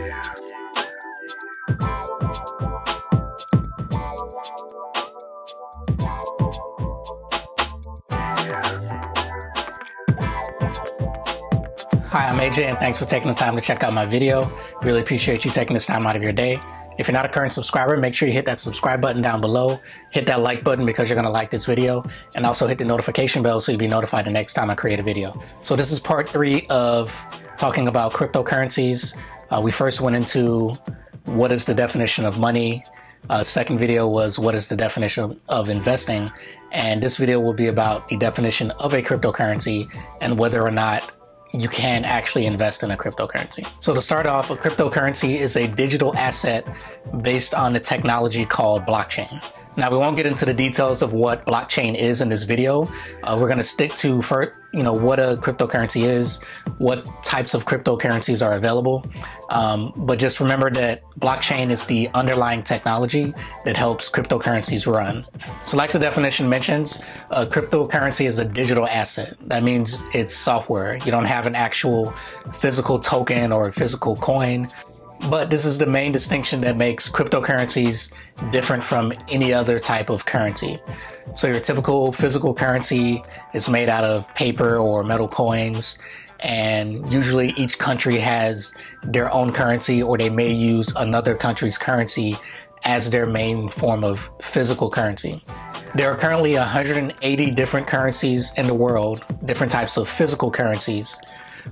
Hi, I'm AJ, and thanks for taking the time to check out my video. Really appreciate you taking this time out of your day. If you're not a current subscriber, make sure you hit that subscribe button down below. Hit that like button because you're going to like this video, and also hit the notification bell so you'll be notified the next time I create a video. So this is part 3 of talking about cryptocurrencies. We first went into what is the definition of money. Second video was what is the definition of investing. And this video will be about the definition of a cryptocurrency and whether or not you can actually invest in a cryptocurrency. So to start off, a cryptocurrency is a digital asset based on the technology called blockchain. Now, we won't get into the details of what blockchain is in this video. We're going to stick to what a cryptocurrency is, what types of cryptocurrencies are available. But just remember that blockchain is the underlying technology that helps cryptocurrencies run. So like the definition mentions, a cryptocurrency is a digital asset. That means it's software. You don't have an actual physical token or physical coin. But this is the main distinction that makes cryptocurrencies different from any other type of currency. So your typical physical currency is made out of paper or metal coins, and usually each country has their own currency, or they may use another country's currency as their main form of physical currency. There are currently 180 different currencies in the world, different types of physical currencies.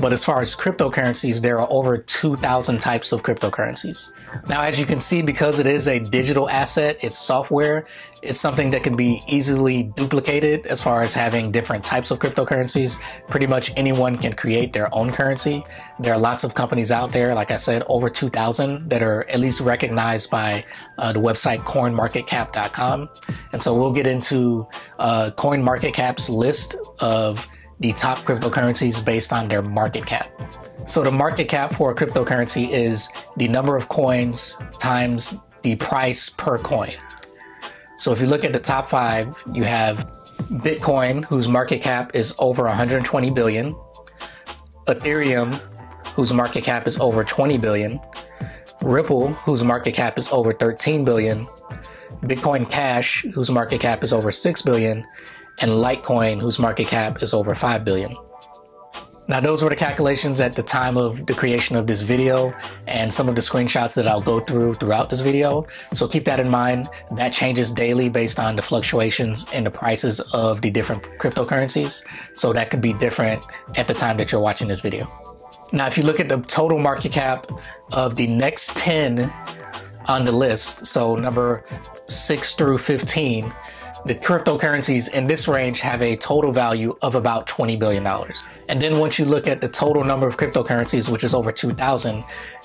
But as far as cryptocurrencies, there are over 2,000 types of cryptocurrencies. Now, as you can see, because it is a digital asset, it's software, it's something that can be easily duplicated as far as having different types of cryptocurrencies. Pretty much anyone can create their own currency. There are lots of companies out there, like I said, over 2,000 that are at least recognized by the website CoinMarketCap.com. And so we'll get into CoinMarketCap's list of the top cryptocurrencies based on their market cap. So the market cap for a cryptocurrency is the number of coins times the price per coin. So if you look at the top 5, you have Bitcoin, whose market cap is over 120 billion, Ethereum, whose market cap is over 20 billion, Ripple, whose market cap is over 13 billion, Bitcoin Cash, whose market cap is over 6 billion, and Litecoin, whose market cap is over 5 billion. Now, those were the calculations at the time of the creation of this video and some of the screenshots that I'll go through throughout this video. So keep that in mind. That changes daily based on the fluctuations in the prices of the different cryptocurrencies. So that could be different at the time that you're watching this video. Now, if you look at the total market cap of the next 10 on the list, so number 6 through 15, the cryptocurrencies in this range have a total value of about $20 billion. And then once you look at the total number of cryptocurrencies, which is over 2,000,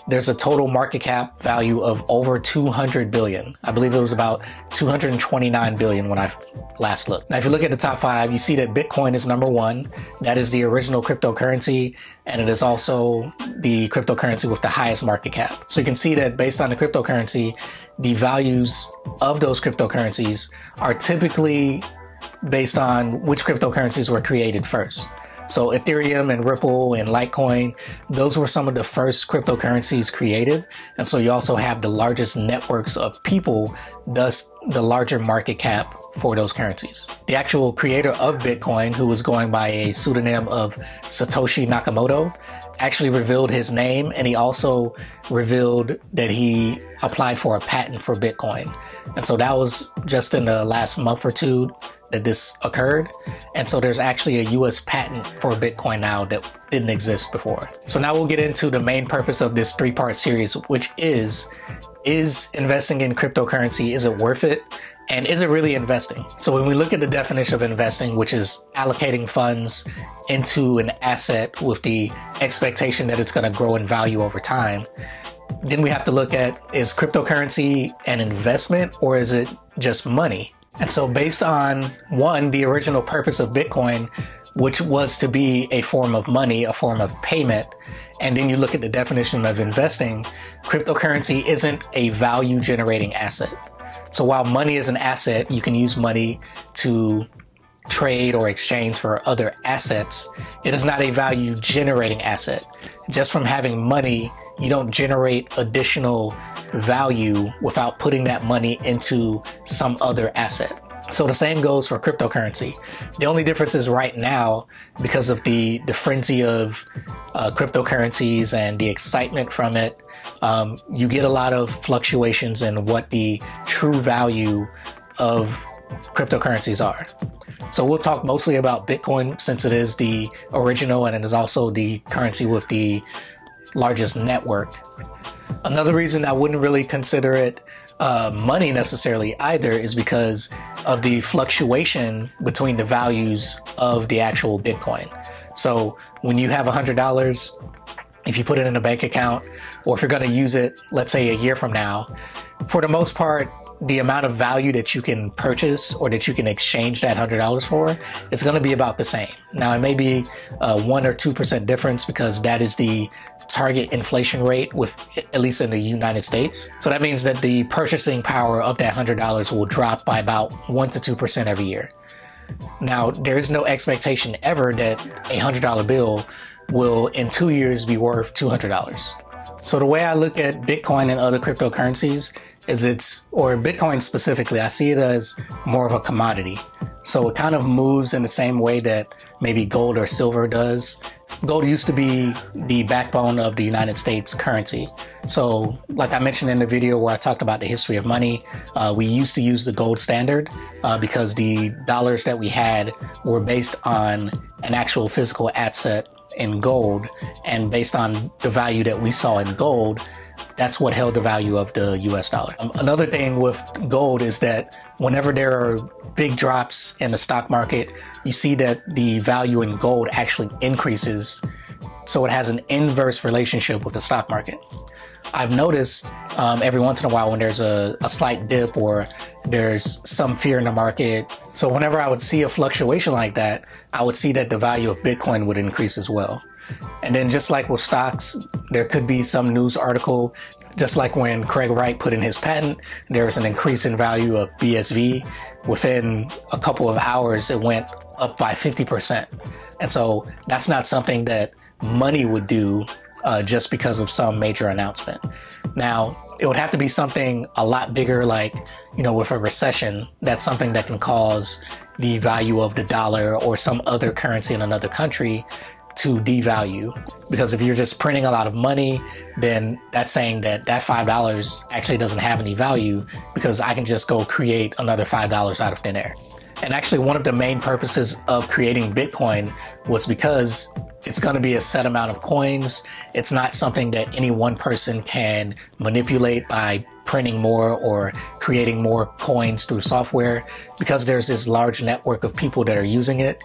there's a total market cap value of over 200 billion. I believe it was about 229 billion when I last looked. Now, if you look at the top 5, you see that Bitcoin is number 1. That is the original cryptocurrency, and it is also the cryptocurrency with the highest market cap. So you can see that based on the cryptocurrency, the values of those cryptocurrencies are typically based on which cryptocurrencies were created first. So Ethereum and Ripple and Litecoin, those were some of the first cryptocurrencies created. And so you also have the largest networks of people, thus the larger market cap for those currencies. The actual creator of Bitcoin, who was going by a pseudonym of Satoshi Nakamoto, actually revealed his name, and he also revealed that he applied for a patent for Bitcoin. And so that was just in the last month or two that this occurred. And so there's actually a US patent for Bitcoin now that didn't exist before. So now we'll get into the main purpose of this 3-part series, which is investing in cryptocurrency, is it worth it? And is it really investing? So when we look at the definition of investing, which is allocating funds into an asset with the expectation that it's going to grow in value over time, then we have to look at, is cryptocurrency an investment or is it just money? And so based on, 1, the original purpose of Bitcoin, which was to be a form of money, a form of payment, and then you look at the definition of investing, cryptocurrency isn't a value generating asset. So while money is an asset, you can use money to trade or exchange for other assets, it is not a value generating asset. Just from having money, you don't generate additional value without putting that money into some other asset. So the same goes for cryptocurrency. The only difference is right now, because of the frenzy of cryptocurrencies and the excitement from it, you get a lot of fluctuations in what the true value of cryptocurrencies are. So we'll talk mostly about Bitcoin, since it is the original and it is also the currency with the largest network. Another reason I wouldn't really consider it money necessarily either is because of the fluctuation between the values of the actual Bitcoin. So when you have $100, if you put it in a bank account, or if you're going to use it, let's say a year from now, for the most part, the amount of value that you can purchase or that you can exchange that $100 for is going to be about the same. Now, it may be a 1 or 2% difference, because that is the target inflation rate, with at least in the United States. So that means that the purchasing power of that $100 will drop by about 1 to 2% every year. Now, there is no expectation ever that a $100 bill will in 2 years be worth $200. So the way I look at Bitcoin and other cryptocurrencies is or Bitcoin specifically, I see it as more of a commodity. So it kind of moves in the same way that maybe gold or silver does. Gold used to be the backbone of the United States currency. So like I mentioned in the video where I talked about the history of money, we used to use the gold standard because the dollars that we had were based on an actual physical asset in gold, and based on the value that we saw in gold, that's what held the value of the US dollar. Another thing with gold is that whenever there are big drops in the stock market, you see that the value in gold actually increases. So it has an inverse relationship with the stock market. I've noticed every once in a while when there's a slight dip or there's some fear in the market. So whenever I would see a fluctuation like that, I would see that the value of Bitcoin would increase as well. And then just like with stocks, there could be some news article, just like when Craig Wright put in his patent, there was an increase in value of BSV. Within a couple of hours, it went up by 50%. And so that's not something that money would do just because of some major announcement. Now, it would have to be something a lot bigger, like, you know, with a recession, that's something that can cause the value of the dollar or some other currency in another country to devalue. Because if you're just printing a lot of money, then that's saying that that $5 actually doesn't have any value, because I can just go create another $5 out of thin air. And actually, one of the main purposes of creating Bitcoin was because it's going to be a set amount of coins. It's not something that any one person can manipulate by printing more or creating more coins through software. Because there's this large network of people that are using it,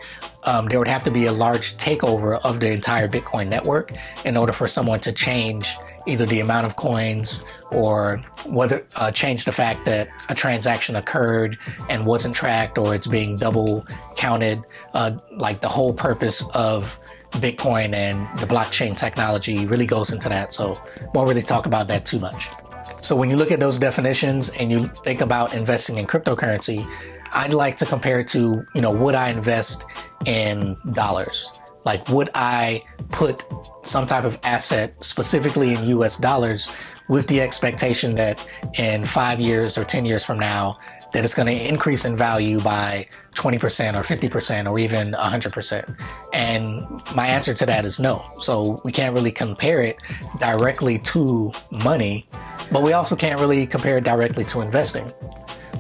there would have to be a large takeover of the entire Bitcoin network in order for someone to change either the amount of coins or whether change the fact that a transaction occurred and wasn't tracked, or it's being double counted. Like the whole purpose of Bitcoin and the blockchain technology really goes into that, so won't really talk about that too much. So when you look at those definitions and you think about investing in cryptocurrency, I'd like to compare it to, you know, would I invest in dollars? Like, would I put some type of asset specifically in US dollars with the expectation that in 5 years or 10 years from now, that it's going to increase in value by 20% or 50% or even 100%? And my answer to that is no. So we can't really compare it directly to money, but we also can't really compare it directly to investing.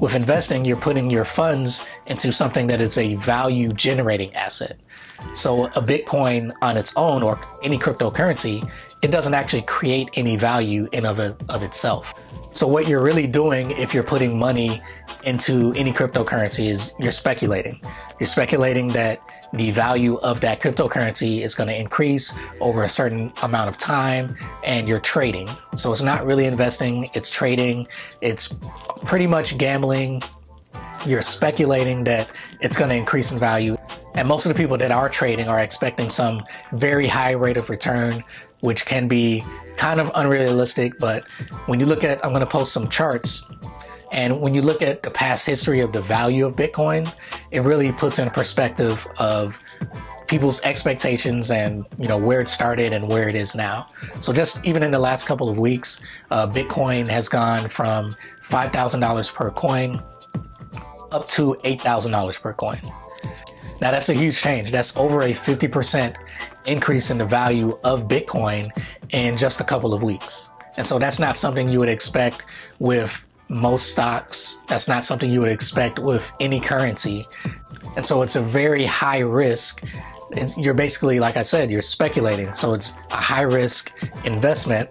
With investing, you're putting your funds into something that is a value generating asset. So a Bitcoin on its own, or any cryptocurrency, it doesn't actually create any value in of itself. So what you're really doing if you're putting money into any cryptocurrency is you're speculating. You're speculating that the value of that cryptocurrency is going to increase over a certain amount of time, and you're trading. So it's not really investing, it's trading. It's pretty much gambling. You're speculating that it's going to increase in value. And most of the people that are trading are expecting some very high rate of return, which can be kind of unrealistic. But when you look at, I'm going to post some charts, and when you look at the past history of the value of Bitcoin, it really puts in perspective of people's expectations and, you know, where it started and where it is now. So just even in the last couple of weeks, Bitcoin has gone from $5,000 per coin up to $8,000 per coin. Now that's a huge change. That's over a 50% increase in the value of Bitcoin in just a couple of weeks. And so that's not something you would expect with most stocks. That's not something you would expect with any currency. And so it's a very high risk. You're basically, like I said, you're speculating. So it's a high risk investment.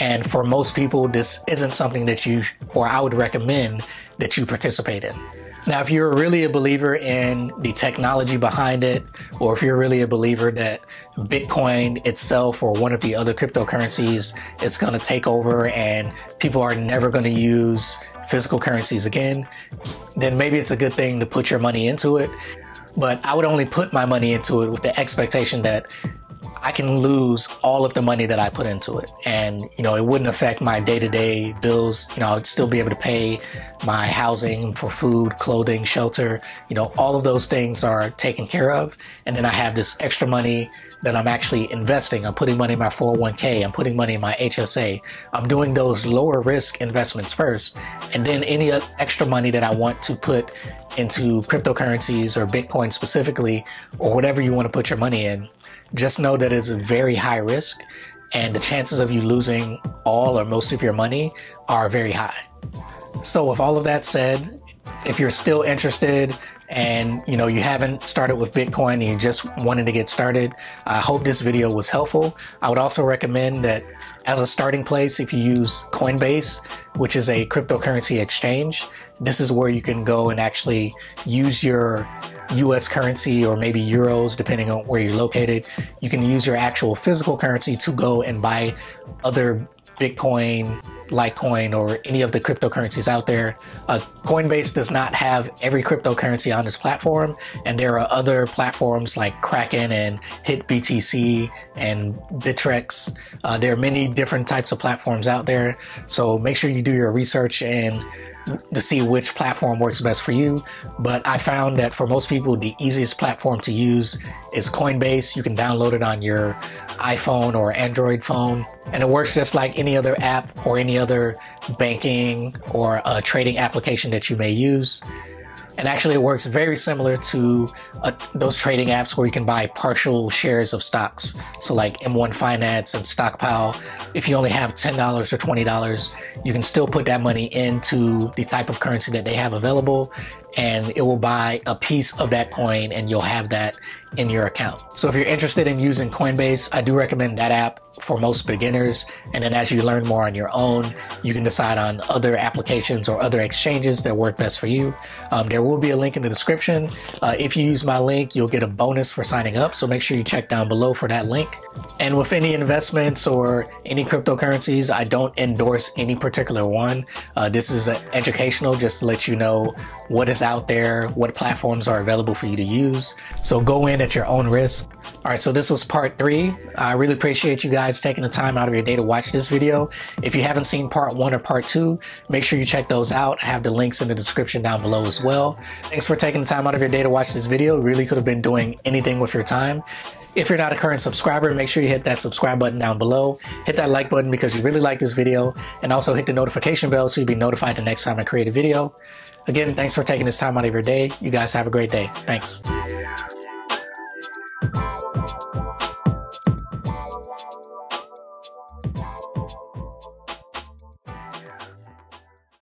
And for most people, this isn't something that you, or I would recommend that you participate in. Now, if you're really a believer in the technology behind it, or if you're really a believer that Bitcoin itself or one of the other cryptocurrencies is going to take over and people are never going to use physical currencies again, then maybe it's a good thing to put your money into it. But I would only put my money into it with the expectation that I can lose all of the money that I put into it. And, you know, it wouldn't affect my day-to-day bills. You know, I'd still be able to pay my housing for food, clothing, shelter. You know, all of those things are taken care of. And then I have this extra money that I'm actually investing. I'm putting money in my 401k. I'm putting money in my HSA. I'm doing those lower risk investments first. And then any extra money that I want to put into cryptocurrencies or Bitcoin specifically, or whatever you want to put your money in, just know that it's a very high risk, and the chances of you losing all or most of your money are very high. So with all of that said, if you're still interested and, you know, you haven't started with Bitcoin and you just wanted to get started, I hope this video was helpful. I would also recommend that as a starting place, if you use Coinbase, which is a cryptocurrency exchange, this is where you can go and actually use your US currency or maybe euros, depending on where you're located. You can use your actual physical currency to go and buy other Bitcoin, Litecoin, or any of the cryptocurrencies out there. Coinbase does not have every cryptocurrency on its platform, and there are other platforms like Kraken and HitBTC and Bittrex. There are many different types of platforms out there, so make sure you do your research and to see which platform works best for you. But I found that for most people, the easiest platform to use is Coinbase. You can download it on your iPhone or Android phone, and it works just like any other app or any other banking or trading application that you may use. And actually, it works very similar to those trading apps where you can buy partial shares of stocks. So like M1 Finance and Stockpile, if you only have $10 or $20, you can still put that money into the type of currency that they have available, and it will buy a piece of that coin and you'll have that in your account. So if you're interested in using Coinbase, I do recommend that app for most beginners. And then as you learn more on your own, you can decide on other applications or other exchanges that work best for you. There will be a link in the description. If you use my link, you'll get a bonus for signing up. So make sure you check down below for that link. And with any investments or any cryptocurrencies, I don't endorse any particular one. This is educational, just to let you know what is out there, what platforms are available for you to use. So go in at your own risk. All right, so this was part 3. I really appreciate you guys taking the time out of your day to watch this video. If you haven't seen part 1 or part 2, make sure you check those out. I have the links in the description down below as well. Thanks for taking the time out of your day to watch this video. Really could have been doing anything with your time. If you're not a current subscriber, make sure you hit that subscribe button down below. Hit that like button because you really like this video, and also hit the notification bell so you'll be notified the next time I create a video. Again, thanks for taking this time out of your day. You guys have a great day. Thanks.